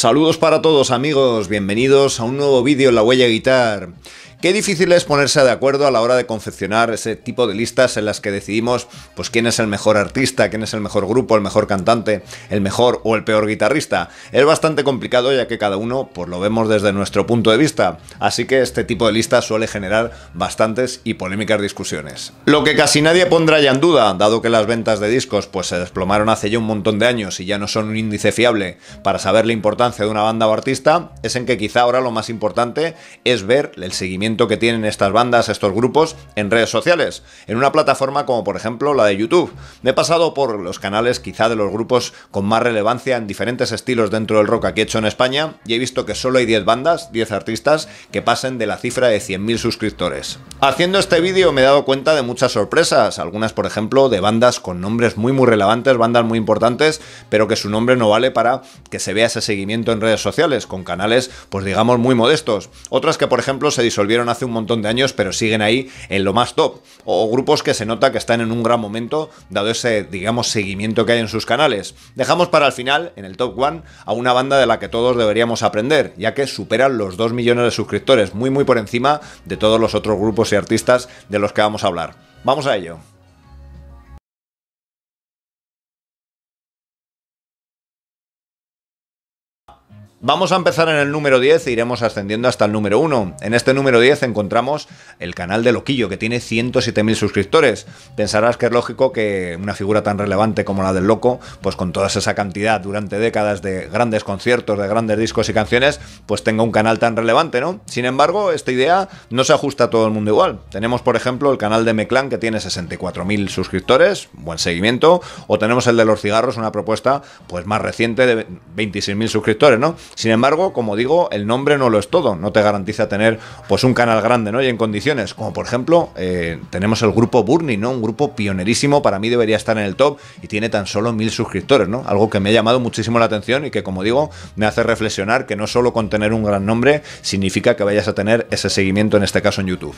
Saludos para todos amigos, bienvenidos a un nuevo vídeo en La Huella Guitar. Qué difícil es ponerse de acuerdo a la hora de confeccionar ese tipo de listas en las que decidimos pues quién es el mejor artista, quién es el mejor grupo, el mejor cantante, el mejor o el peor guitarrista. Es bastante complicado ya que cada uno pues lo vemos desde nuestro punto de vista, así que este tipo de listas suele generar bastantes y polémicas discusiones. Lo que casi nadie pondrá ya en duda, dado que las ventas de discos pues se desplomaron hace ya un montón de años y ya no son un índice fiable para saber la importancia de una banda o artista, es en que quizá ahora lo más importante es ver el seguimiento que tienen estas bandas, estos grupos en redes sociales, en una plataforma como por ejemplo la de YouTube. Me he pasado por los canales quizá de los grupos con más relevancia en diferentes estilos dentro del rock aquí hecho en España y he visto que solo hay 10 bandas, 10 artistas que pasen de la cifra de 100.000 suscriptores. Haciendo este vídeo me he dado cuenta de muchas sorpresas, algunas por ejemplo de bandas con nombres muy relevantes, bandas muy importantes, pero que su nombre no vale para que se vea ese seguimiento en redes sociales, con canales pues digamos muy modestos. Otras que por ejemplo se disolvieron hace un montón de años pero siguen ahí en lo más top, o grupos que se nota que están en un gran momento dado ese digamos seguimiento que hay en sus canales. Dejamos para el final, en el top 1, a una banda de la que todos deberíamos aprender, ya que superan los 2 millones de suscriptores, muy por encima de todos los otros grupos y artistas de los que vamos a hablar. Vamos a ello. Vamos a empezar en el número 10 e iremos ascendiendo hasta el número 1. En este número 10 encontramos el canal de Loquillo, que tiene 107.000 suscriptores. Pensarás que es lógico que una figura tan relevante como la del Loco, pues con toda esa cantidad durante décadas de grandes conciertos, de grandes discos y canciones, pues tenga un canal tan relevante, ¿no? Sin embargo, esta idea no se ajusta a todo el mundo igual. Tenemos, por ejemplo, el canal de Mclan, que tiene 64.000 suscriptores, buen seguimiento, o tenemos el de Los Cigarros, una propuesta pues más reciente de 26.000 suscriptores, ¿no? Sin embargo, como digo, el nombre no lo es todo, no te garantiza tener pues un canal grande, ¿no? Y en condiciones, como por ejemplo, tenemos el grupo Burny, ¿no? Un grupo pionerísimo, para mí debería estar en el top y tiene tan solo 1.000 suscriptores, ¿no? Algo que me ha llamado muchísimo la atención y que, como digo, me hace reflexionar que no solo con tener un gran nombre significa que vayas a tener ese seguimiento, en este caso en YouTube.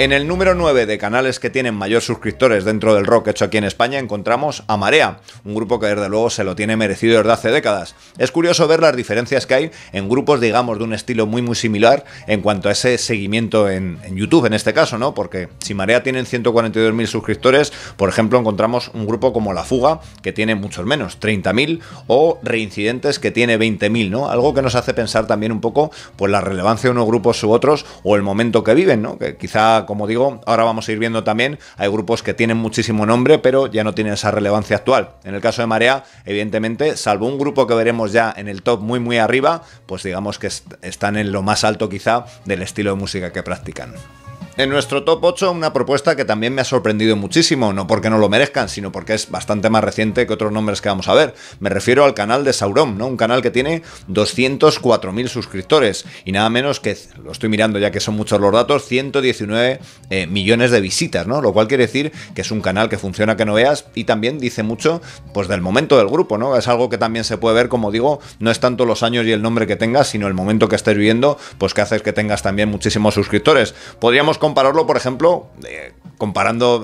En el número 9 de canales que tienen mayor suscriptores dentro del rock hecho aquí en España encontramos a Marea, un grupo que desde luego se lo tiene merecido desde hace décadas. Es curioso ver las diferencias que hay en grupos, digamos, de un estilo muy similar en cuanto a ese seguimiento en YouTube, en este caso, ¿no? Porque si Marea tienen 142.000 suscriptores, por ejemplo, encontramos un grupo como La Fuga, que tiene muchos menos, 30.000, o Reincidentes, que tiene 20.000, ¿no? Algo que nos hace pensar también un poco pues la relevancia de unos grupos u otros o el momento que viven, ¿no? Que quizá, como digo, ahora vamos a ir viendo también, hay grupos que tienen muchísimo nombre, pero ya no tienen esa relevancia actual. En el caso de Marea, evidentemente, salvo un grupo que veremos ya en el top muy arriba, pues digamos que están en lo más alto quizá del estilo de música que practican. En nuestro top 8, una propuesta que también me ha sorprendido muchísimo, no porque no lo merezcan, sino porque es bastante más reciente que otros nombres que vamos a ver. Me refiero al canal de Saurón, ¿no? Un canal que tiene 204.000 suscriptores y nada menos que, lo estoy mirando ya que son muchos los datos, 119 millones de visitas, ¿no? Lo cual quiere decir que es un canal que funciona que no veas y también dice mucho pues del momento del grupo, ¿no? Es algo que también se puede ver, como digo, no es tanto los años y el nombre que tengas, sino el momento que estés viviendo, pues que haces que tengas también muchísimos suscriptores. Podríamos compararlo, por ejemplo, comparando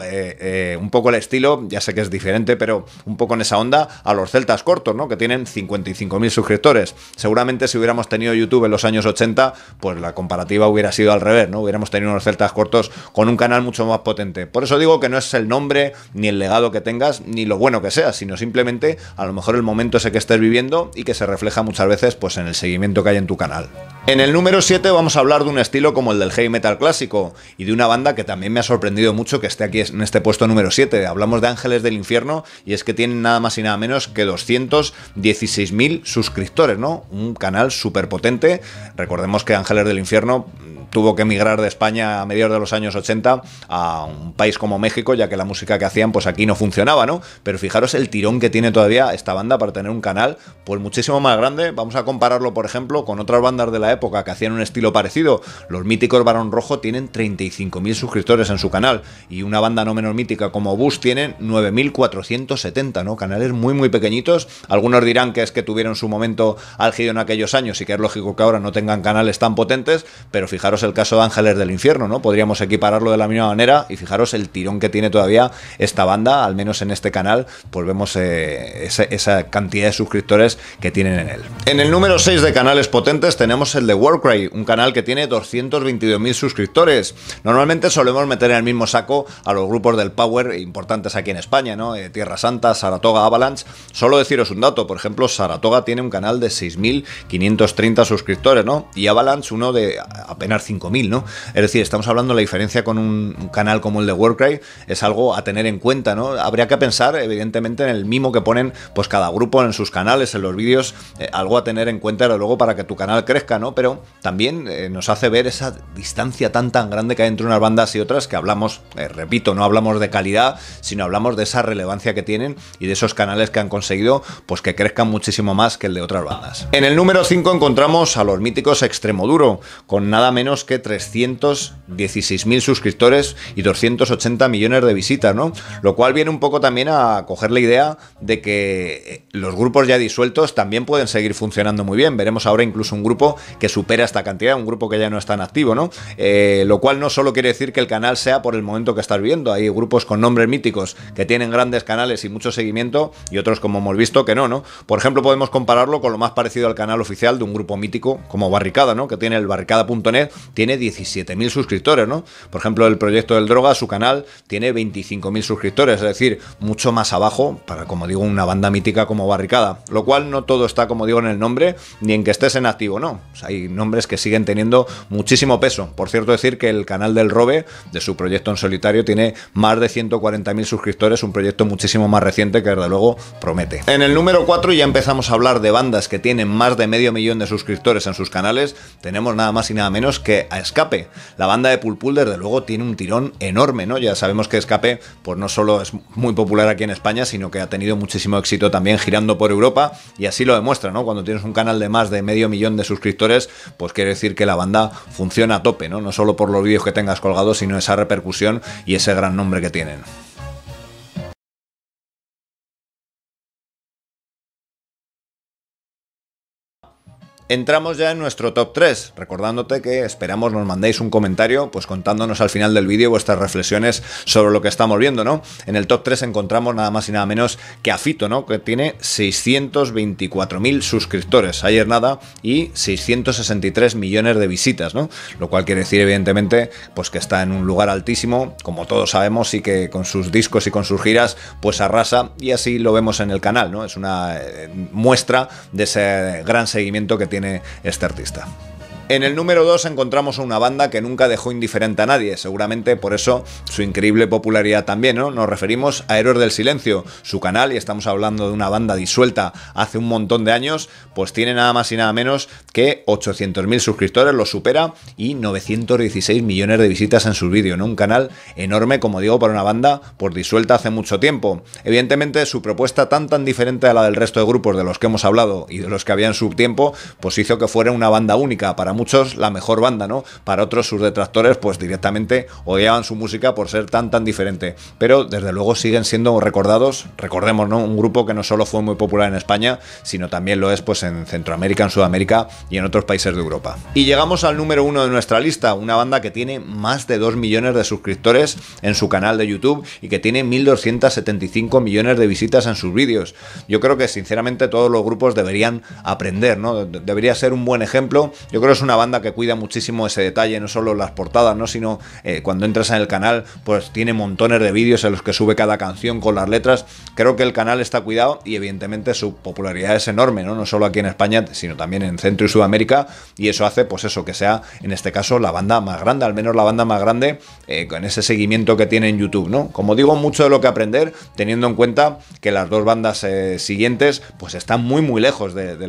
un poco el estilo, ya sé que es diferente, pero un poco en esa onda, a los Celtas Cortos, ¿no? Que tienen 55.000 suscriptores. Seguramente si hubiéramos tenido YouTube en los años 80, pues la comparativa hubiera sido al revés, ¿no? Hubiéramos tenido unos Celtas Cortos con un canal mucho más potente. Por eso digo que no es el nombre, ni el legado que tengas, ni lo bueno que seas, sino simplemente a lo mejor el momento ese que estés viviendo y que se refleja muchas veces pues en el seguimiento que hay en tu canal. En el número 7 vamos a hablar de un estilo como el del heavy metal clásico y de una banda que también me ha sorprendido mucho que esté aquí en este puesto número 7. Hablamos de Ángeles del Infierno y es que tienen nada más y nada menos que 216.000 suscriptores, ¿no? Un canal súper potente. Recordemos que Ángeles del Infierno tuvo que emigrar de España a mediados de los años 80 a un país como México, ya que la música que hacían pues aquí no funcionaba, ¿no? Pero fijaros el tirón que tiene todavía esta banda para tener un canal pues muchísimo más grande. Vamos a compararlo, por ejemplo, con otras bandas de la época que hacían un estilo parecido. Los míticos Barón Rojo tienen 35.000 suscriptores en su canal y una banda no menos mítica como Obús tienen 9.470, ¿no? Canales muy pequeñitos. Algunos dirán que es que tuvieron su momento álgido en aquellos años y que es lógico que ahora no tengan canales tan potentes, pero fijaros el caso de Ángeles del Infierno, ¿no? Podríamos equipararlo de la misma manera y fijaros el tirón que tiene todavía esta banda, al menos en este canal, pues vemos esa cantidad de suscriptores que tienen en él. En el número 6 de canales potentes tenemos el de Warcry, un canal que tiene 222.000 suscriptores. Normalmente solemos meter en el mismo saco a los grupos del Power importantes aquí en España, ¿no? Tierra Santa, Saratoga, Avalanche. Solo deciros un dato, por ejemplo, Saratoga tiene un canal de 6.530 suscriptores, ¿no? Y Avalanche uno de apenas 5.000, ¿no? Es decir, estamos hablando de la diferencia con un canal como el de Warcry, es algo a tener en cuenta, ¿no? Habría que pensar, evidentemente, en el mimo que ponen pues cada grupo en sus canales, en los vídeos, algo a tener en cuenta, desde luego, para que tu canal crezca, ¿no? Pero también nos hace ver esa distancia tan grande que hay entre unas bandas y otras, que hablamos, repito, no hablamos de calidad, sino hablamos de esa relevancia que tienen y de esos canales que han conseguido pues que crezcan muchísimo más que el de otras bandas. En el número 5 encontramos a los míticos Extremoduro, con nada menos que 316.000 suscriptores y 280 millones de visitas, ¿no? Lo cual viene un poco también a coger la idea de que los grupos ya disueltos también pueden seguir funcionando muy bien. Veremos ahora incluso un grupo que supera esta cantidad, un grupo que ya no está en activo, ¿no? Lo cual no solo quiere decir que el canal sea por el momento que estás viendo. Hay grupos con nombres míticos que tienen grandes canales y mucho seguimiento y otros, como hemos visto, que no, ¿no? Por ejemplo, podemos compararlo con lo más parecido al canal oficial de un grupo mítico como Barricada, ¿no? Que tiene el barricada.net, tiene 17.000 suscriptores, ¿no? Por ejemplo, el proyecto del Droga, su canal, tiene 25.000 suscriptores, es decir, mucho más abajo para, como digo, una banda mítica como Barricada. Lo cual no todo está, como digo, en el nombre ni en que estés en activo, ¿no? O sea, hay nombres que siguen teniendo muchísimo peso. Por cierto, decir que el canal del Robe, de su proyecto en solitario, tiene más de 140.000 suscriptores, un proyecto muchísimo más reciente que desde luego promete. En el número 4 ya empezamos a hablar de bandas que tienen más de medio millón de suscriptores en sus canales. Tenemos nada más y nada menos que a Escape. La banda de Pulpul desde luego tiene un tirón enorme, ¿no? Ya sabemos que Escape pues no solo es muy popular aquí en España, sino que ha tenido muchísimo éxito también girando por Europa, y así lo demuestra, ¿no? Cuando tienes un canal de más de medio millón de suscriptores, pues quiere decir que la banda funciona a tope, ¿no? No solo por los vídeos que tengas colgados, sino esa repercusión y ese gran nombre que tienen. Entramos ya en nuestro top 3, recordándote que esperamos nos mandéis un comentario pues contándonos al final del vídeo vuestras reflexiones sobre lo que estamos viendo, ¿no? En el top 3 encontramos nada más y nada menos que a Fito, ¿no? Que tiene 624.000 suscriptores, ayer nada, y 663 millones de visitas, ¿no? Lo cual quiere decir, evidentemente, pues que está en un lugar altísimo, como todos sabemos, y que con sus discos y con sus giras pues arrasa, y así lo vemos en el canal, ¿no? Es una muestra de ese gran seguimiento que tiene este artista. En el número 2 encontramos a una banda que nunca dejó indiferente a nadie, seguramente por eso su increíble popularidad también, ¿no? Nos referimos a Héroes del Silencio, su canal, y estamos hablando de una banda disuelta hace un montón de años, pues tiene nada más y nada menos que 800.000 suscriptores, lo supera, y 916 millones de visitas en sus vídeos, ¿no? Un canal enorme, como digo, para una banda por disuelta hace mucho tiempo. Evidentemente su propuesta tan diferente a la del resto de grupos de los que hemos hablado y de los que había en su tiempo, pues hizo que fuera una banda única, para muchos la mejor banda, ¿no? Para otros, sus detractores pues directamente odiaban su música por ser tan diferente, pero desde luego siguen siendo recordados, recordemos, ¿no? Un grupo que no solo fue muy popular en España, sino también lo es pues en Centroamérica, en Sudamérica y en otros países de Europa. Y llegamos al número 1 de nuestra lista, una banda que tiene más de 2 millones de suscriptores en su canal de YouTube y que tiene 1.275 millones de visitas en sus vídeos. Yo creo que sinceramente todos los grupos deberían aprender, ¿no? Debería ser un buen ejemplo. Yo creo que es una banda que cuida muchísimo ese detalle, no solo las portadas, ¿no? Sino cuando entras en el canal, pues tiene montones de vídeos en los que sube cada canción con las letras. Creo que el canal está cuidado y evidentemente su popularidad es enorme, ¿no? No solo aquí en España, sino también en Centro y Sudamérica, y eso hace, pues eso, que sea, en este caso, la banda más grande, al menos la banda más grande con ese seguimiento que tiene en YouTube, ¿no? Como digo, mucho de lo que aprender, teniendo en cuenta que las dos bandas siguientes, pues están muy lejos de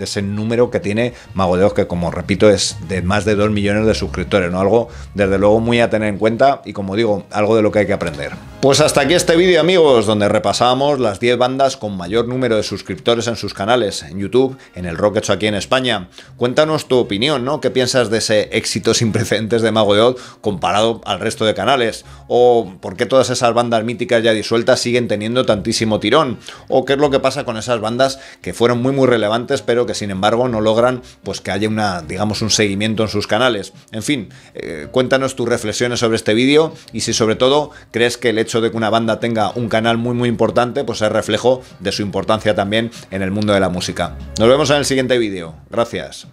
ese número que tiene Mago de Oz, que como repito, es de más de 2 millones de suscriptores, ¿no? Algo desde luego muy a tener en cuenta y, como digo, algo de lo que hay que aprender. Pues hasta aquí este vídeo, amigos, donde repasamos las 10 bandas con mayor número de suscriptores en sus canales, en YouTube, en el rock hecho aquí en España. Cuéntanos tu opinión, ¿no? ¿Qué piensas de ese éxito sin precedentes de Mago de Oz comparado al resto de canales? ¿O por qué todas esas bandas míticas ya disueltas siguen teniendo tantísimo tirón? ¿O qué es lo que pasa con esas bandas que fueron muy relevantes pero que sin embargo no logran pues que haya una, digamos, un seguimiento en sus canales. En fin, cuéntanos tus reflexiones sobre este vídeo y si sobre todo crees que el hecho de que una banda tenga un canal muy importante, pues es reflejo de su importancia también en el mundo de la música. Nos vemos en el siguiente vídeo. Gracias.